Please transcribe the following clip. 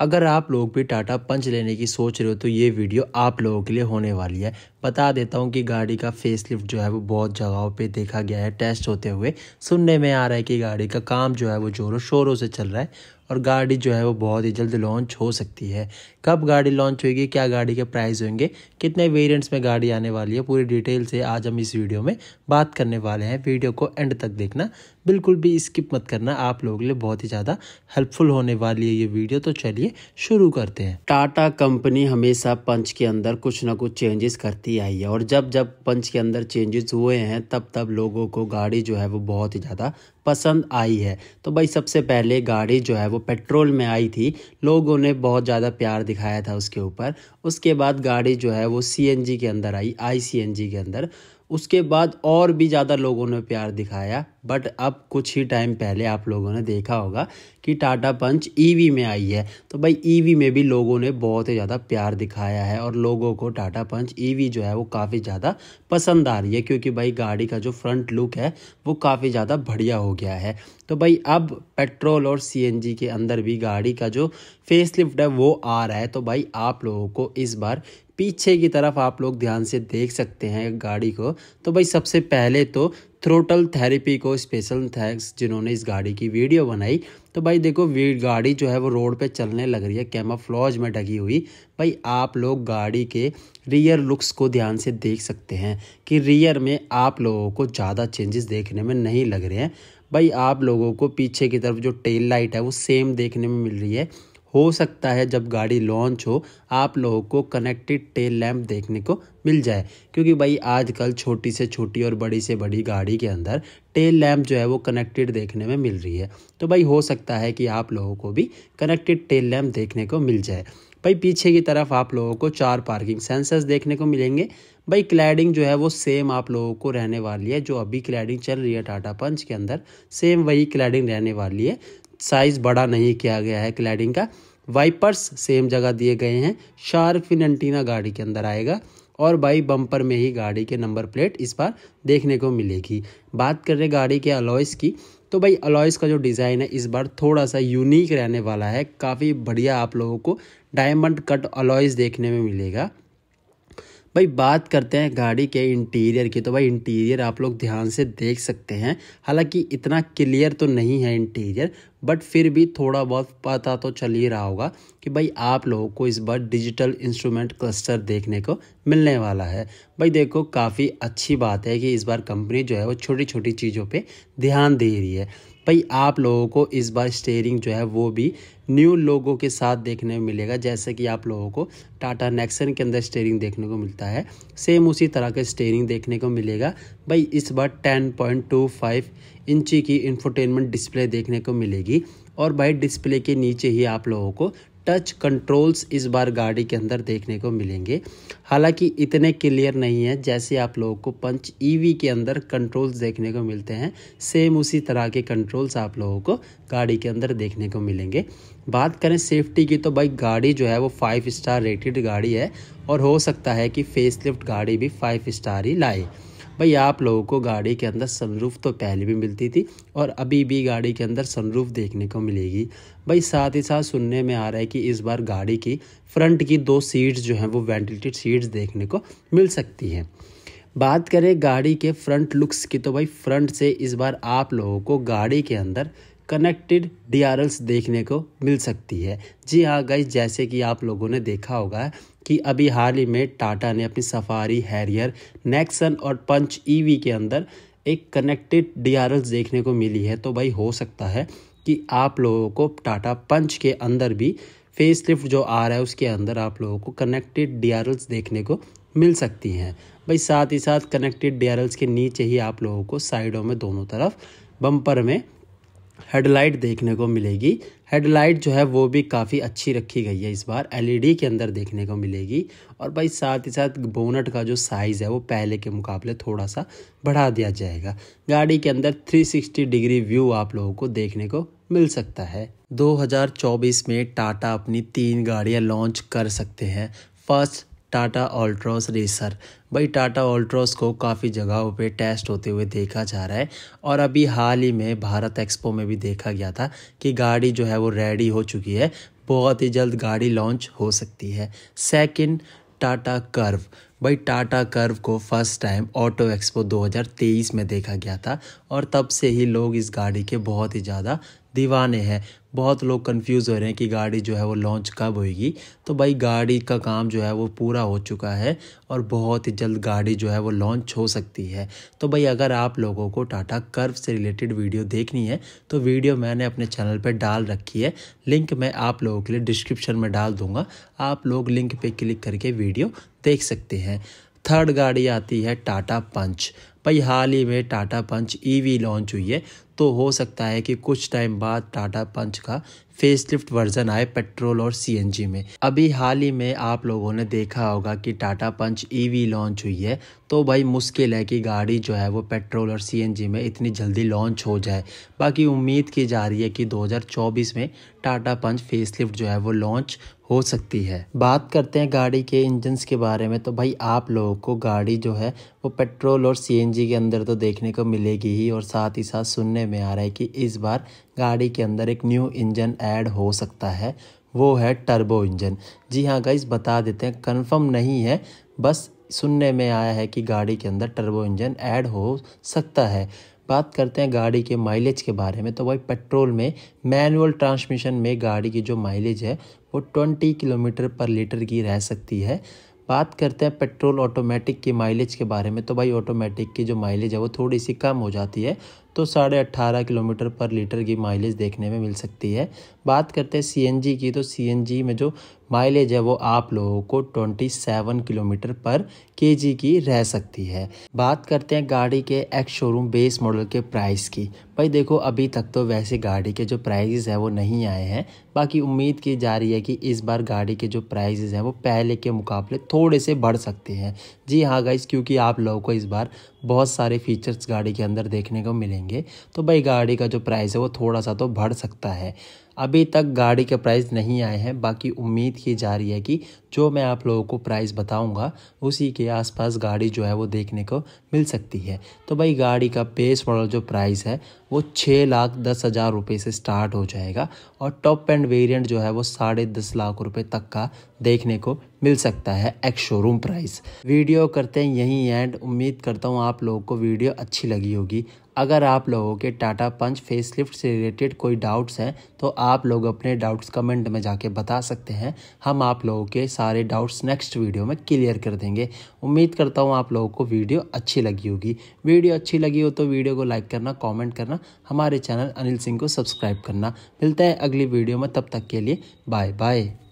अगर आप लोग भी टाटा पंच लेने की सोच रहे हो तो ये वीडियो आप लोगों के लिए होने वाली है। बता देता हूँ कि गाड़ी का फेसलिफ्ट जो है वो बहुत जगहों पे देखा गया है टेस्ट होते हुए। सुनने में आ रहा है कि गाड़ी का काम जो है वो जोरों शोरों से चल रहा है और गाड़ी जो है वो बहुत ही जल्द लॉन्च हो सकती है। कब गाड़ी लॉन्च होगी, क्या गाड़ी के प्राइस होंगे, कितने वेरिएंट्स में गाड़ी आने वाली है, पूरी डिटेल से आज हम इस वीडियो में बात करने वाले हैं। वीडियो को एंड तक देखना, बिल्कुल भी स्किप मत करना, आप लोगों के लिए बहुत ही ज़्यादा हेल्पफुल होने वाली है ये वीडियो। तो चलिए शुरू करते हैं। टाटा कंपनी हमेशा पंच के अंदर कुछ ना कुछ चेंजेस करती आई है और जब जब पंच के अंदर चेंजेस हुए हैं तब तब लोगों को गाड़ी जो है वो बहुत ही ज़्यादा पसंद आई है। तो भाई सबसे पहले गाड़ी जो है वो पेट्रोल में आई थी, लोगों ने बहुत ज़्यादा प्यार दिखाया था उसके ऊपर। उसके बाद गाड़ी जो है वो सीएनजी के अंदर आई, आईसीएनजी के अंदर। उसके बाद और भी ज़्यादा लोगों ने प्यार दिखाया। बट अब कुछ ही टाइम पहले आप लोगों ने देखा होगा कि टाटा पंच ईवी में आई है। तो भाई ईवी में भी लोगों ने बहुत ही ज़्यादा प्यार दिखाया है और लोगों को टाटा पंच ईवी जो है वो काफ़ी ज़्यादा पसंद आ रही है, क्योंकि भाई गाड़ी का जो फ्रंट लुक है वो काफ़ी ज़्यादा बढ़िया हो गया है। तो भाई अब पेट्रोल और सीएनजी के अंदर भी गाड़ी का जो फेसलिफ्ट है वो आ रहा है। तो भाई आप लोगों को इस बार पीछे की तरफ आप लोग ध्यान से देख सकते हैं गाड़ी को। तो भाई सबसे पहले तो थ्रोटल थेरेपी को स्पेशल थैंक्स जिन्होंने इस गाड़ी की वीडियो बनाई। तो भाई देखो गाड़ी जो है वो रोड पे चलने लग रही है कैमोफ्लेज में ढकी हुई। भाई आप लोग गाड़ी के रियर लुक्स को ध्यान से देख सकते हैं कि रियर में आप लोगों को ज़्यादा चेंजेस देखने में नहीं लग रहे हैं। भाई आप लोगों को पीछे की तरफ जो टेल लाइट है वो सेम देखने में मिल रही है। हो सकता है जब गाड़ी लॉन्च हो आप लोगों को कनेक्टेड टेल लैम्प देखने को मिल जाए, क्योंकि भाई आजकल छोटी से छोटी और बड़ी से बड़ी गाड़ी के अंदर टेल लैम्प जो है वो कनेक्टेड देखने में मिल रही है। तो भाई हो सकता है कि आप लोगों को भी कनेक्टेड टेल लैम्प देखने को मिल जाए। भाई पीछे की तरफ आप लोगों को 4 पार्किंग सेंसर्स देखने को मिलेंगे। भाई क्लैडिंग जो है वो सेम आप लोगों को रहने वाली है, जो अभी क्लैडिंग चल रही है टाटा पंच के अंदर सेम वही क्लैडिंग रहने वाली है। साइज़ बड़ा नहीं किया गया है क्लैडिंग का। वाइपर्स सेम जगह दिए गए हैं। शार्क फिन एंटीना गाड़ी के अंदर आएगा और भाई बम्पर में ही गाड़ी के नंबर प्लेट इस बार देखने को मिलेगी। बात कर रहे गाड़ी के अलॉयज़ की, तो भाई अलॉयज़ का जो डिज़ाइन है इस बार थोड़ा सा यूनिक रहने वाला है। काफ़ी बढ़िया आप लोगों को डायमंड कट अलॉयज़ देखने में मिलेगा। भाई बात करते हैं गाड़ी के इंटीरियर की, तो भाई इंटीरियर आप लोग ध्यान से देख सकते हैं। हालांकि इतना क्लियर तो नहीं है इंटीरियर, बट फिर भी थोड़ा बहुत पता तो चल ही रहा होगा कि भाई आप लोगों को इस बार डिजिटल इंस्ट्रूमेंट क्लस्टर देखने को मिलने वाला है। भाई देखो काफ़ी अच्छी बात है कि इस बार कंपनी जो है वो छोटी छोटी चीज़ों पे ध्यान दे रही है। भाई आप लोगों को इस बार स्टीयरिंग जो है वो भी न्यू लोगों के साथ देखने में मिलेगा। जैसे कि आप लोगों को टाटा नेक्सन के अंदर स्टीयरिंग देखने को मिलता है, सेम उसी तरह का स्टीयरिंग देखने को मिलेगा। भाई इस बार 10.25 इंची की इंफोटेनमेंट डिस्प्ले देखने को मिलेगी और भाई डिस्प्ले के नीचे ही आप लोगों को टच कंट्रोल्स इस बार गाड़ी के अंदर देखने को मिलेंगे। हालांकि इतने क्लियर नहीं है जैसे आप लोगों को पंच ईवी के अंदर कंट्रोल्स देखने को मिलते हैं, सेम उसी तरह के कंट्रोल्स आप लोगों को गाड़ी के अंदर देखने को मिलेंगे। बात करें सेफ्टी की, तो भाई गाड़ी जो है वो 5 स्टार रेटेड गाड़ी है और हो सकता है कि फेसलिफ्ट गाड़ी भी 5 स्टार ही लाए। भाई आप लोगों को गाड़ी के अंदर सनरूफ तो पहले भी मिलती थी और अभी भी गाड़ी के अंदर सनरूफ देखने को मिलेगी। भाई साथ ही साथ सुनने में आ रहा है कि इस बार गाड़ी की फ्रंट की 2 सीट्स जो हैं वो वेंटिलेटेड सीट्स देखने को मिल सकती हैं। बात करें गाड़ी के फ्रंट लुक्स की, तो भाई फ्रंट से इस बार आप लोगों को गाड़ी के अंदर कनेक्टेड डीआरएल्स देखने को मिल सकती है। जी हाँ गाइस, जैसे कि आप लोगों ने देखा होगा कि अभी हाल ही में टाटा ने अपनी सफारी, हैरियर, नेक्सन और पंच ईवी के अंदर एक कनेक्टेड डीआरएल्स देखने को मिली है। तो भाई हो सकता है कि आप लोगों को टाटा पंच के अंदर भी फेसलिफ्ट जो आ रहा है उसके अंदर आप लोगों को कनेक्टेड डीआरएल्स देखने को मिल सकती हैं। भाई साथ ही साथ कनेक्टेड डीआरएल्स के नीचे ही आप लोगों को साइडों में दोनों तरफ बम्पर में हेडलाइट देखने को मिलेगी। हेडलाइट जो है वो भी काफ़ी अच्छी रखी गई है इस बार, एलईडी के अंदर देखने को मिलेगी। और भाई साथ ही साथ बोनट का जो साइज़ है वो पहले के मुकाबले थोड़ा सा बढ़ा दिया जाएगा। गाड़ी के अंदर 360 डिग्री व्यू आप लोगों को देखने को मिल सकता है। 2024 में टाटा अपनी 3 गाड़ियाँ लॉन्च कर सकते हैं। First, Tata Altroz racer. भाई टाटा ऑल्ट्रोज को काफ़ी जगहों पे टेस्ट होते हुए देखा जा रहा है और अभी हाल ही में भारत एक्सपो में भी देखा गया था कि गाड़ी जो है वो रेडी हो चुकी है। बहुत ही जल्द गाड़ी लॉन्च हो सकती है। Second, Tata Curvv. भाई टाटा कर्व को फर्स्ट टाइम ऑटो एक्सपो 2023 में देखा गया था और तब से ही लोग इस गाड़ी के बहुत ही ज़्यादा दीवाने हैं। बहुत लोग कंफ्यूज हो रहे हैं कि गाड़ी जो है वो लॉन्च कब होगी, तो भाई गाड़ी का काम जो है वो पूरा हो चुका है और बहुत ही जल्द गाड़ी जो है वो लॉन्च हो सकती है। तो भाई अगर आप लोगों को टाटा कर्व से रिलेटेड वीडियो देखनी है तो वीडियो मैंने अपने चैनल पर डाल रखी है, लिंक मैं आप लोगों के लिए डिस्क्रिप्शन में डाल दूँगा, आप लोग लिंक पर क्लिक करके वीडियो देख सकते हैं। थर्ड गाड़ी आती है टाटा पंच। भाई हाल ही में टाटा पंच ईवी लॉन्च हुई है, तो हो सकता है कि कुछ टाइम बाद टाटा पंच का फेसलिफ्ट वर्जन आए पेट्रोल और सीएनजी में। अभी हाल ही में आप लोगों ने देखा होगा कि टाटा पंच ईवी लॉन्च हुई है, तो भाई मुश्किल है कि गाड़ी जो है वो पेट्रोल और सीएनजी में इतनी जल्दी लॉन्च हो जाए। बाकी उम्मीद की जा रही है कि 2024 में टाटा पंच फेसलिफ्ट जो है वो लॉन्च हो सकती है। बात करते हैं गाड़ी के इंजन्स के बारे में, तो भाई आप लोगों को गाड़ी जो है वो पेट्रोल और सीएनजी के अंदर तो देखने को मिलेगी ही, और साथ ही साथ सुनने में आ रहा है कि इस बार गाड़ी के अंदर एक न्यू इंजन ऐड हो सकता है, वो है टर्बो इंजन। जी हाँ गाइस, बता देते हैं, कंफर्म नहीं है, बस सुनने में आया है कि गाड़ी के अंदर टर्बो इंजन ऐड हो सकता है। बात करते हैं गाड़ी के माइलेज के बारे में, तो भाई पेट्रोल में मैनुअल ट्रांसमिशन में गाड़ी की जो माइलेज है वो 20 किलोमीटर पर लीटर की रह सकती है। बात करते हैं पेट्रोल ऑटोमेटिक की माइलेज के बारे में, तो भाई ऑटोमेटिक की जो माइलेज है वो थोड़ी सी कम हो जाती है, तो 18.5 किलोमीटर पर लीटर की माइलेज देखने में मिल सकती है। बात करते हैं सीएनजी की, तो सीएनजी में जो माइलेज है वो आप लोगों को 27 किलोमीटर पर केजी की रह सकती है। बात करते हैं गाड़ी के एक्स शोरूम बेस मॉडल के प्राइस की। भाई देखो अभी तक तो वैसे गाड़ी के जो प्राइजेज़ हैं वो नहीं आए हैं, बाकी उम्मीद की जा रही है कि इस बार गाड़ी के जो प्राइजेज़ हैं वो पहले के मुकाबले थोड़े से बढ़ सकते हैं। जी हाँ गाइस, क्योंकि आप लोगों को इस बार बहुत सारे फीचर्स गाड़ी के अंदर देखने को मिलेंगे, तो भाई गाड़ी का जो प्राइस है वो थोड़ा सा तो बढ़ सकता है। अभी तक गाड़ी के प्राइस नहीं आए हैं, बाकी उम्मीद की जा रही है कि जो मैं आप लोगों को प्राइस बताऊंगा उसी के आसपास गाड़ी जो है वो देखने को मिल सकती है। तो भाई गाड़ी का बेस मॉडल जो प्राइस है वो 6,10,000 रुपये से स्टार्ट हो जाएगा और टॉप एंड वेरिएंट जो है वो 10.5 लाख रुपये तक का देखने को मिल सकता है एक्स शोरूम प्राइस। वीडियो करते हैं यहीं एंड, उम्मीद करता हूँ आप लोगों को वीडियो अच्छी लगी होगी। अगर आप लोगों के टाटा पंच फेसलिफ्ट से रिलेटेड कोई डाउट्स हैं तो आप लोग अपने डाउट्स कमेंट में जाके बता सकते हैं, हम आप लोगों के सारे डाउट्स नेक्स्ट वीडियो में क्लियर कर देंगे। उम्मीद करता हूँ आप लोगों को वीडियो अच्छी लगी होगी। वीडियो अच्छी लगी हो तो वीडियो को लाइक करना, कॉमेंट करना, हमारे चैनल अनिल सिंह को सब्सक्राइब करना। मिलते हैं अगली वीडियो में, तब तक के लिए बाय बाय।